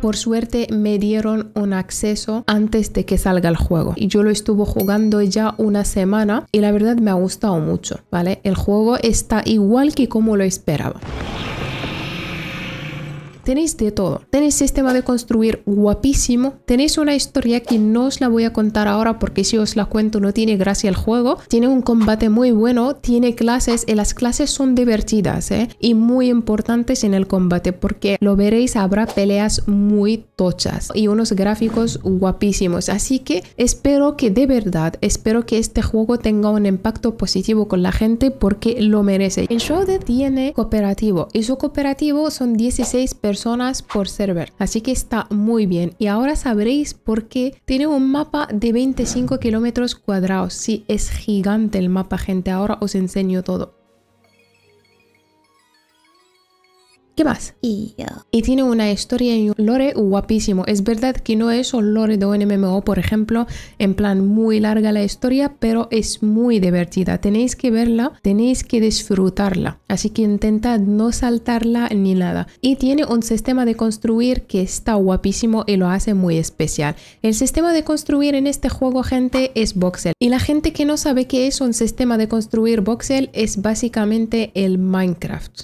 Por suerte me dieron un acceso antes de que salga el juego y yo lo estuve jugando ya una semana y la verdad me ha gustado mucho, ¿vale? El juego está igual que como lo esperaba. Tenéis de todo. Tenéis sistema de construir guapísimo. Tenéis una historia que no os la voy a contar ahora porque si os la cuento no tiene gracia el juego. Tiene un combate muy bueno, tiene clases y las clases son divertidas, ¿eh? Y muy importantes en el combate porque lo veréis, habrá peleas muy tochas y unos gráficos guapísimos. Así que espero que de verdad, espero que este juego tenga un impacto positivo con la gente porque lo merece. Enshrouded tiene cooperativo y su cooperativo son 16 personas por server, así que está muy bien. Y ahora sabréis por qué tiene un mapa de 25 kilómetros cuadrados. Sí, es gigante el mapa, gente. Ahora os enseño todo. ¿Qué más? Y tiene una historia y un lore guapísimo. Es verdad que no es un lore de un MMO, por ejemplo, en plan muy larga la historia, pero es muy divertida. Tenéis que verla, tenéis que disfrutarla. Así que intentad no saltarla ni nada. Y tiene un sistema de construir que está guapísimo y lo hace muy especial. El sistema de construir en este juego, gente, es voxel. Y la gente que no sabe qué es un sistema de construir voxel, es básicamente el Minecraft.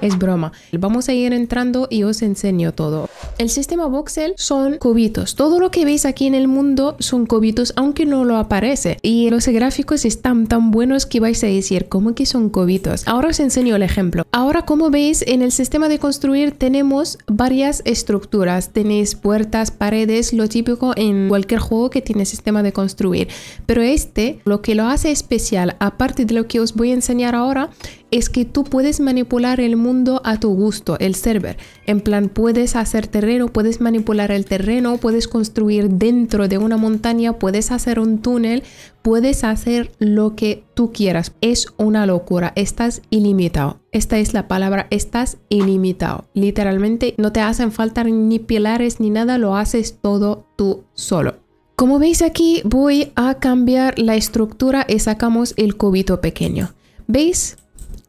Es broma. Vamos a ir entrando y os enseño todo. El sistema voxel son cubitos. Todo lo que veis aquí en el mundo son cubitos, aunque no lo aparece. Y los gráficos están tan buenos que vais a decir, ¿cómo que son cubitos? Ahora os enseño el ejemplo. Ahora, como veis, en el sistema de construir tenemos varias estructuras. Tenéis puertas, paredes, lo típico en cualquier juego que tiene sistema de construir. Pero este, lo que lo hace especial, aparte de lo que os voy a enseñar ahora, es que tú puedes manipular el mundo a tu gusto, el server. En plan, puedes hacer terreno, puedes manipular el terreno, puedes construir dentro de una montaña, puedes hacer un túnel, puedes hacer lo que tú quieras. Es una locura, estás ilimitado. Esta es la palabra, estás ilimitado. Literalmente no te hacen falta ni pilares ni nada, lo haces todo tú solo. Como veis aquí, voy a cambiar la estructura y sacamos el cubito pequeño. ¿Veis?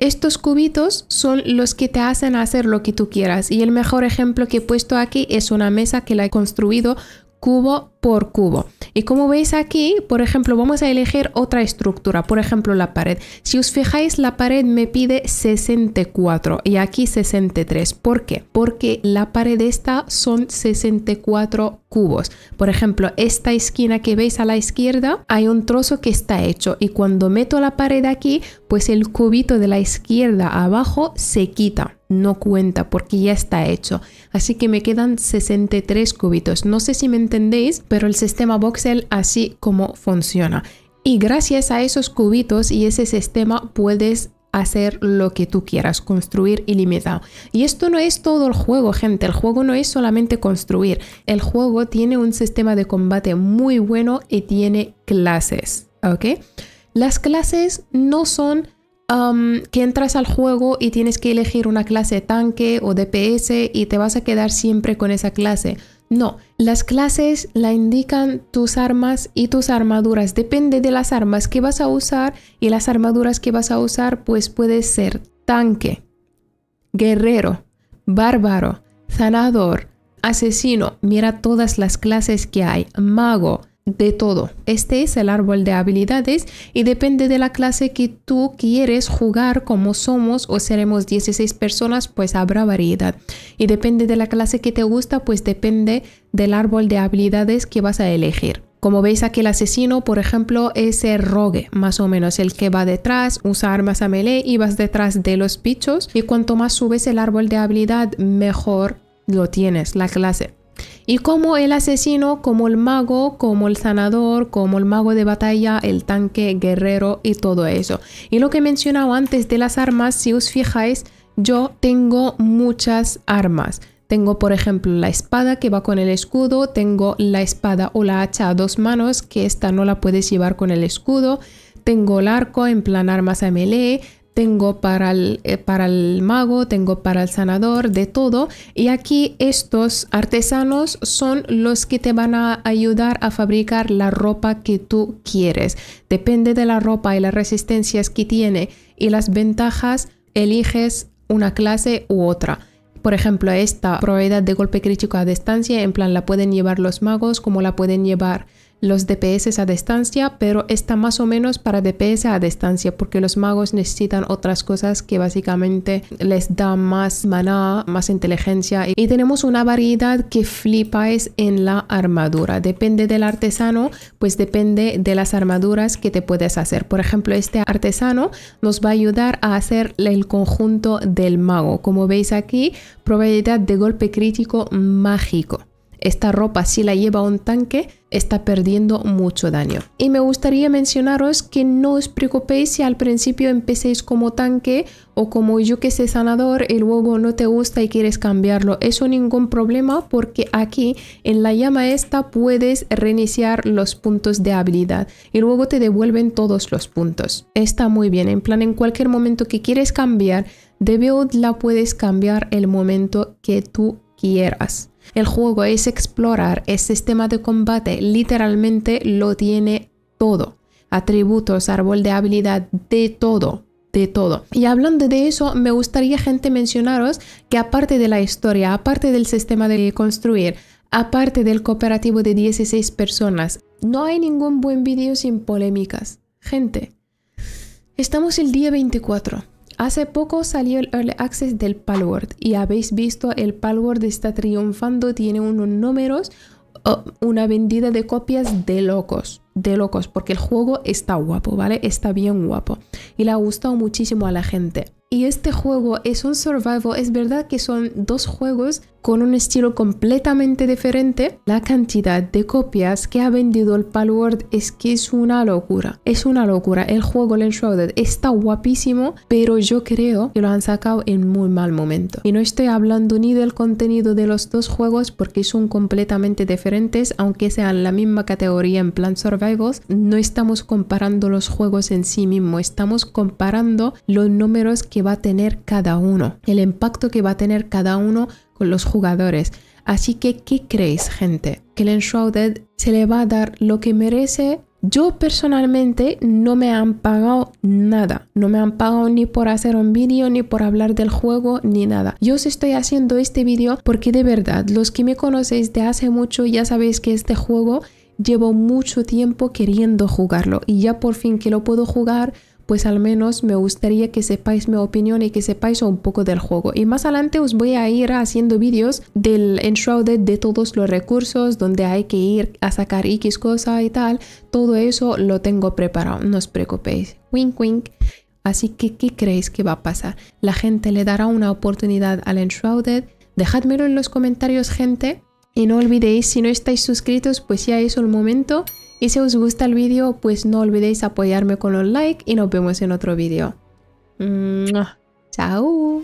Estos cubitos son los que te hacen hacer lo que tú quieras y el mejor ejemplo que he puesto aquí es una mesa que la he construido cubo por cubo. Y como veis aquí, por ejemplo, vamos a elegir otra estructura, por ejemplo la pared. Si os fijáis, la pared me pide 64 y aquí 63. ¿Por qué? Porque la pared esta son 64 cubos. Por ejemplo, esta esquina que veis a la izquierda, hay un trozo que está hecho y cuando meto la pared aquí, pues el cubito de la izquierda abajo se quita. No cuenta porque ya está hecho. Así que me quedan 63 cubitos. No sé si me entendéis, pero el sistema voxel así como funciona. Y gracias a esos cubitos y ese sistema puedes hacer lo que tú quieras, construir ilimitado. Y esto no es todo el juego, gente. El juego no es solamente construir. El juego tiene un sistema de combate muy bueno y tiene clases, ¿ok? Las clases no son que entras al juego y tienes que elegir una clase tanque o DPS y te vas a quedar siempre con esa clase. No, las clases la indican tus armas y tus armaduras. Depende de las armas que vas a usar y las armaduras que vas a usar, pues puedes ser tanque, guerrero, bárbaro, sanador, asesino. Mira todas las clases que hay, mago. De todo. Este es el árbol de habilidades y depende de la clase que tú quieres jugar, como somos o seremos 16 personas, pues habrá variedad. Y depende de la clase que te gusta, pues depende del árbol de habilidades que vas a elegir. Como veis aquí, el asesino, por ejemplo, es el rogue, más o menos el que va detrás, usa armas a melee y vas detrás de los bichos. Y cuanto más subes el árbol de habilidad, mejor lo tienes, la clase. Y como el asesino, como el mago, como el sanador, como el mago de batalla, el tanque, guerrero y todo eso. Y lo que mencionaba antes de las armas, si os fijáis, yo tengo muchas armas. Tengo, por ejemplo, la espada que va con el escudo, tengo la espada o la hacha a dos manos, que esta no la puedes llevar con el escudo, tengo el arco en plan armas a melee, tengo para el mago, tengo para el sanador, de todo. Y aquí estos artesanos son los que te van a ayudar a fabricar la ropa que tú quieres. Depende de la ropa y las resistencias que tiene y las ventajas, eliges una clase u otra. Por ejemplo, esta probabilidad de golpe crítico a distancia, en plan la pueden llevar los magos como la pueden llevar los DPS a distancia, pero está más o menos para DPS a distancia porque los magos necesitan otras cosas que básicamente les da más maná, más inteligencia. Y tenemos una variedad que flipáis en la armadura. Depende del artesano, pues depende de las armaduras que te puedes hacer. Por ejemplo, este artesano nos va a ayudar a hacer el conjunto del mago. Como veis aquí, probabilidad de golpe crítico mágico. Esta ropa, si la lleva un tanque, está perdiendo mucho daño. Y me gustaría mencionaros que no os preocupéis si al principio empecéis como tanque o como yo que sé sanador y luego no te gusta y quieres cambiarlo. Eso ningún problema porque aquí en la llama esta puedes reiniciar los puntos de habilidad y luego te devuelven todos los puntos. Está muy bien, en plan en cualquier momento que quieres cambiar de build la puedes cambiar el momento que tú quieras. El juego es explorar, es sistema de combate, literalmente lo tiene todo. Atributos, árbol de habilidad, de todo. De todo. Y hablando de eso, me gustaría, gente, mencionaros que aparte de la historia, aparte del sistema de construir, aparte del cooperativo de 16 personas, no hay ningún buen vídeo sin polémicas. Gente, estamos el día 24. Hace poco salió el Early Access del Palworld y habéis visto el Palworld está triunfando, tiene unos números, una vendida de copias de locos, porque el juego está guapo, ¿vale? Está bien guapo y le ha gustado muchísimo a la gente. Y este juego es un survival, es verdad que son dos juegos con un estilo completamente diferente. La cantidad de copias que ha vendido el Palworld es que es una locura, es una locura. El juego, el Enshrouded, está guapísimo, pero yo creo que lo han sacado en muy mal momento. Y no estoy hablando ni del contenido de los dos juegos porque son completamente diferentes, aunque sean la misma categoría en plan survivals. No estamos comparando los juegos en sí mismo, estamos comparando los números que va a tener cada uno, el impacto que va a tener cada uno con los jugadores. Así que, ¿qué creéis, gente? ¿Que el Enshrouded se le va a dar lo que merece? Yo personalmente no me han pagado nada, no me han pagado ni por hacer un vídeo, ni por hablar del juego, ni nada. Yo os estoy haciendo este vídeo porque de verdad, los que me conocéis de hace mucho ya sabéis que este juego llevo mucho tiempo queriendo jugarlo y ya por fin que lo puedo jugar, pues al menos me gustaría que sepáis mi opinión y que sepáis un poco del juego. Y más adelante os voy a ir haciendo vídeos del Enshrouded, de todos los recursos, donde hay que ir a sacar X cosa y tal. Todo eso lo tengo preparado, no os preocupéis. Wink, wink. Así que, ¿qué creéis que va a pasar? ¿La gente le dará una oportunidad al Enshrouded? Dejádmelo en los comentarios, gente. Y no olvidéis, si no estáis suscritos, pues ya es el momento. Y si os gusta el vídeo, pues no olvidéis apoyarme con un like y nos vemos en otro vídeo. ¡Chao!